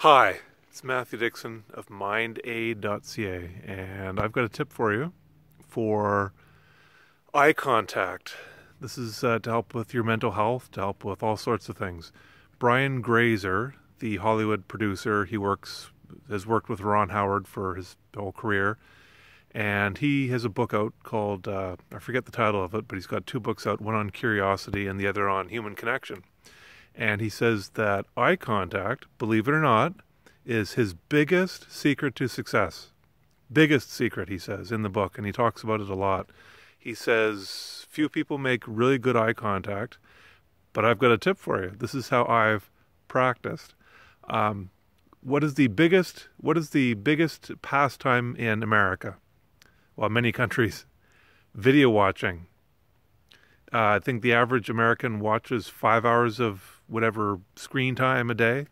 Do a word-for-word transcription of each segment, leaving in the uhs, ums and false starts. Hi, it's Matthew Dixon of mind aid dot c a, and I've got a tip for you for eye contact. This is uh, to help with your mental health, to help with all sorts of things. Brian Grazer, the Hollywood producer, he works has worked with Ron Howard for his whole career, and he has a book out called, uh, I forget the title of it, but he's got two books out, one on curiosity and the other on human connection. And he says that eye contact, believe it or not, is his biggest secret to success. Biggest secret, he says, in the book, and he talks about it a lot. He says, few people make really good eye contact, but I've got a tip for you. This is how I've practiced. Um, what is the biggest, what is the biggest pastime in America? Well, many countries. Video watching. Uh, I think the average American watches five hours of whatever screen time a day,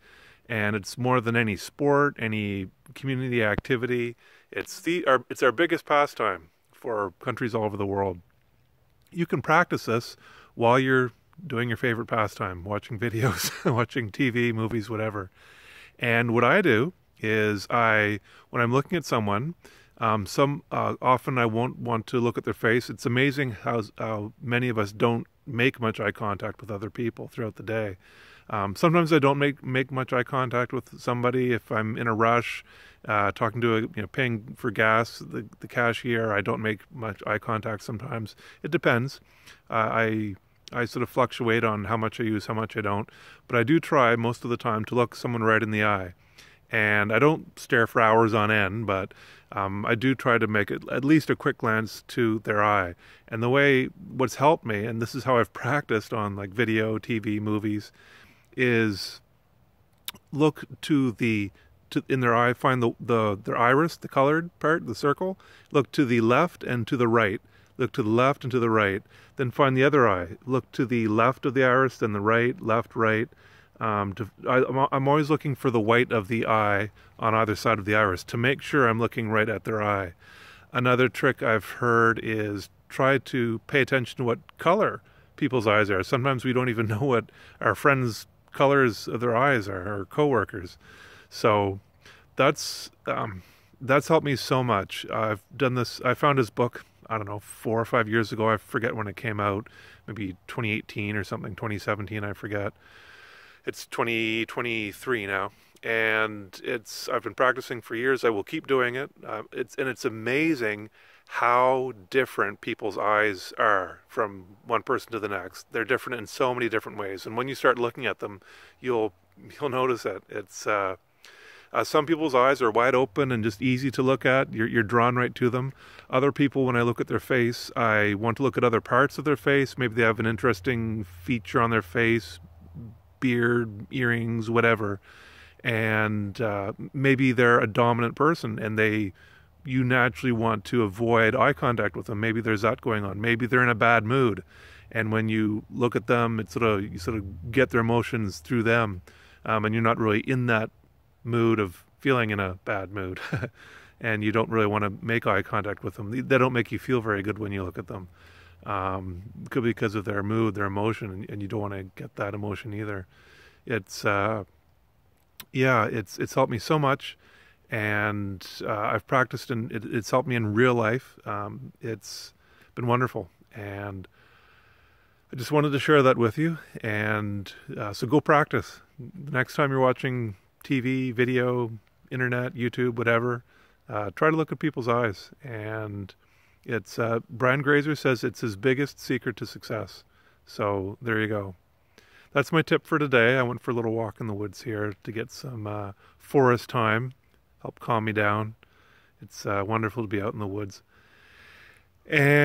and it's more than any sport, any community activity. It's the our, it's our biggest pastime for countries all over the world. You can practice this while you're doing your favorite pastime, watching videos, watching T V, movies, whatever. And what I do is I, when I'm looking at someone, Um, some uh, often I won't want to look at their face. It's amazing how uh, many of us don't make much eye contact with other people throughout the day. Um, sometimes I don't make make much eye contact with somebody if I'm in a rush, uh, talking to a you know paying for gas, the the cashier. I don't make much eye contact sometimes. It depends. Uh, I I sort of fluctuate on how much I use, how much I don't. But I do try most of the time to look someone right in the eye. And I don't stare for hours on end, but um, I do try to make it at least a quick glance to their eye. And the way, what's helped me, and this is how I've practiced on like video, T V, movies, is look to the, to, in their eye, find the, the their iris, the colored part, the circle, look to the left and to the right, look to the left and to the right, then find the other eye, look to the left of the iris, then the right, left, right. Um, to, I, I'm always looking for the white of the eye on either side of the iris to make sure I'm looking right at their eye. Another trick I've heard is try to pay attention to what color people's eyes are. Sometimes we don't even know what our friends' colors of their eyes are, or coworkers. So that's um, that's helped me so much. I've done this. I found his book, I don't know, four or five years ago. I forget when it came out. Maybe twenty eighteen or something, twenty seventeen. I forget. It's twenty twenty-three now, and it's I've been practicing for years. I will keep doing it. Uh, it's and it's amazing how different people's eyes are from one person to the next. They're different in so many different ways, and when you start looking at them, you'll you'll notice it. It's uh, uh, some people's eyes are wide open and just easy to look at. You're you're drawn right to them. Other people, when I look at their face, I want to look at other parts of their face. Maybe they have an interesting feature on their face. Beard, earrings, whatever, and uh, maybe they're a dominant person, and they, you naturally want to avoid eye contact with them. Maybe there's that going on. Maybe they're in a bad mood, and when you look at them, it's sort of you sort of get their emotions through them, um, and you're not really in that mood of feeling in a bad mood, and you don't really want to make eye contact with them. They don't make you feel very good when you look at them. Um, could be because of their mood, their emotion, and you don't want to get that emotion either. It's, uh, yeah, it's, it's helped me so much, and, uh, I've practiced and it, it's helped me in real life. Um, it's been wonderful, and I just wanted to share that with you. And, uh, so go practice. The next time you're watching T V, video, internet, YouTube, whatever, uh, try to look at people's eyes. And It's uh, Brian Grazer says it's his biggest secret to success. So there you go. That's my tip for today. I went for a little walk in the woods here to get some uh, forest time, help calm me down. It's uh, wonderful to be out in the woods.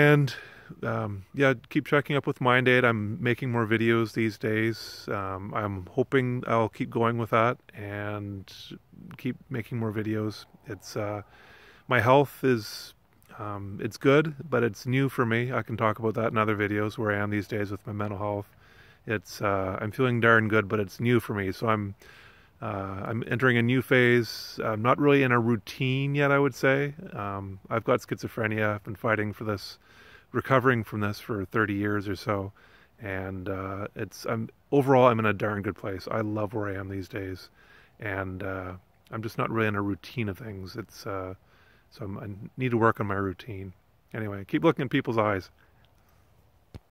And um, yeah, keep checking up with MindAid. I'm making more videos these days. Um, I'm hoping I'll keep going with that and keep making more videos. It's uh, my health is... Um, it's good, but it's new for me. I can talk about that in other videos where I am these days with my mental health. It's uh, I'm feeling darn good, but it's new for me. So I'm uh, I'm entering a new phase. I'm not really in a routine yet, I would say. Um, I've got schizophrenia. I've been fighting for this, recovering from this for thirty years or so, and uh, it's I'm overall I'm in a darn good place. I love where I am these days, and uh, I'm just not really in a routine of things. It's uh, so I'm, I need to work on my routine. Anyway, keep looking in people's eyes.